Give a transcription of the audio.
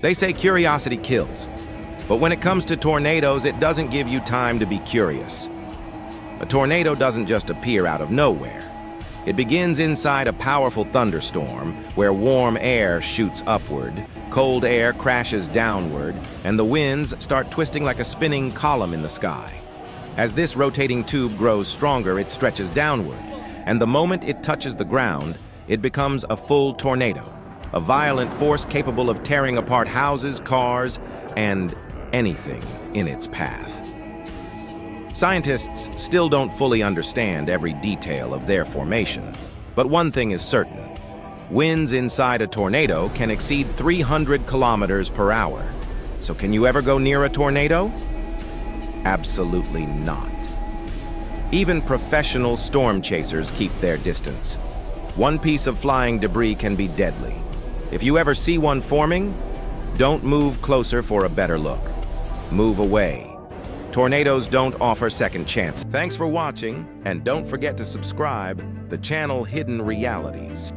They say curiosity kills, but when it comes to tornadoes, it doesn't give you time to be curious. A tornado doesn't just appear out of nowhere. It begins inside a powerful thunderstorm where warm air shoots upward, cold air crashes downward, and the winds start twisting like a spinning column in the sky. As this rotating tube grows stronger, it stretches downward, and the moment it touches the ground, it becomes a full tornado, a violent force capable of tearing apart houses, cars, and anything in its path. Scientists still don't fully understand every detail of their formation, but one thing is certain. Winds inside a tornado can exceed 300 kilometers per hour. So can you ever go near a tornado? Absolutely not. Even professional storm chasers keep their distance. One piece of flying debris can be deadly. If you ever see one forming, don't move closer for a better look. Move away. Tornadoes don't offer second chance. Thanks for watching, and don't forget to subscribe to the channel Hidden Realities.